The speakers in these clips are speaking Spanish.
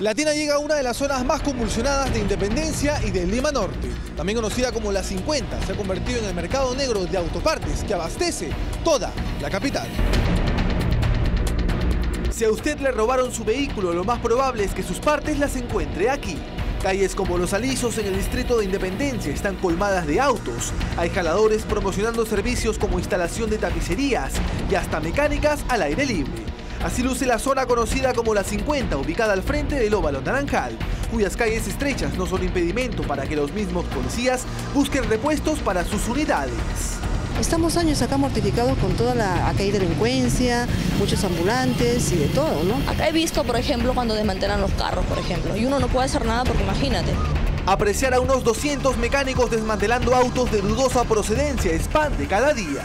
Latina llega a una de las zonas más convulsionadas de Independencia y de Lima Norte. También conocida como La 50, se ha convertido en el mercado negro de autopartes que abastece toda la capital. Si a usted le robaron su vehículo, lo más probable es que sus partes las encuentre aquí. Calles como Los Alisos en el distrito de Independencia están colmadas de autos. Hay jaladores promocionando servicios como instalación de tapicerías y hasta mecánicas al aire libre. Así luce la zona conocida como La 50, ubicada al frente del óvalo naranjal, cuyas calles estrechas no son impedimento para que los mismos policías busquen repuestos para sus unidades. Estamos años acá mortificados con toda acá hay delincuencia, muchos ambulantes y de todo, ¿no? Acá he visto, por ejemplo, cuando desmantelan los carros, por ejemplo, y uno no puede hacer nada porque imagínate. Apreciar a unos 200 mecánicos desmantelando autos de dudosa procedencia es pan de cada día.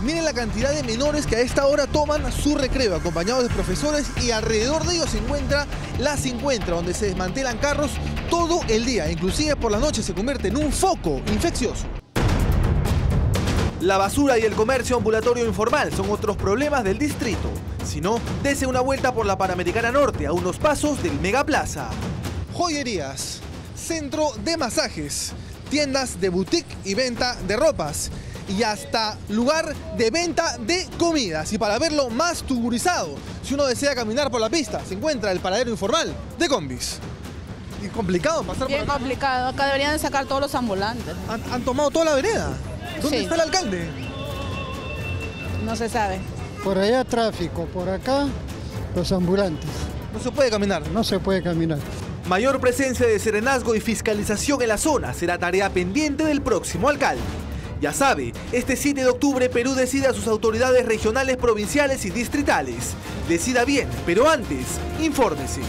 Miren la cantidad de menores que a esta hora toman su recreo, acompañados de profesores, y alrededor de ellos se encuentra La 50, donde se desmantelan carros todo el día. Inclusive por la noche se convierte en un foco infeccioso. La basura y el comercio ambulatorio informal son otros problemas del distrito. Si no, dese una vuelta por la Panamericana Norte, a unos pasos del Megaplaza. Joyerías, centro de masajes, tiendas de boutique y venta de ropas, y hasta lugar de venta de comidas. Y para verlo más tuburizado, si uno desea caminar por la pista, se encuentra el paradero informal de combis. ¿Y complicado pasar por acá? Bien complicado. Acá deberían sacar todos los ambulantes. ¿Han tomado toda la vereda? ¿Dónde está el alcalde? No se sabe. Por allá tráfico, por acá los ambulantes. No se puede caminar. No se puede caminar. Mayor presencia de serenazgo y fiscalización en la zona será tarea pendiente del próximo alcalde. Ya sabe, este 7 de octubre Perú decide a sus autoridades regionales, provinciales y distritales. Decida bien, pero antes, infórmese.